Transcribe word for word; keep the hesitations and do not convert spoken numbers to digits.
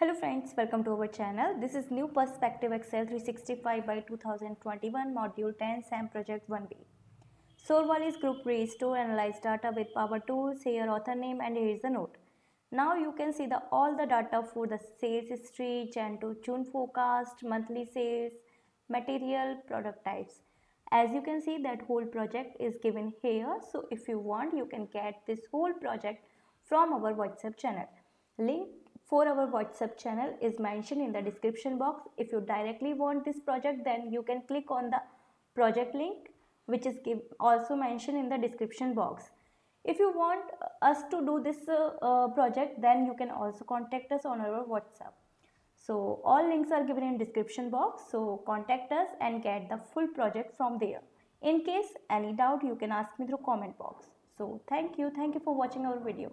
Hello friends, welcome to our channel. This is New Perspective Excel three sixty-five by two thousand twenty-one Module ten SAM Project one B. Solvalis group restore analyze data with power tools. Here author name and here is the note. Now you can see the all the data for the sales history, Jan to June forecast, monthly sales, material, product types. As you can see that whole project is given here. So if you want you can get this whole project from our WhatsApp channel. Link for our WhatsApp channel is mentioned in the description box. If you directly want this project, then you can click on the project link, which is give, also mentioned in the description box. If you want us to do this uh, uh, project, then you can also contact us on our WhatsApp. So all links are given in description box. So contact us and get the full project from there. In case any doubt, you can ask me through comment box. So thank you. Thank you for watching our video.